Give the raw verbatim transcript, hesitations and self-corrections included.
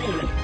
Really?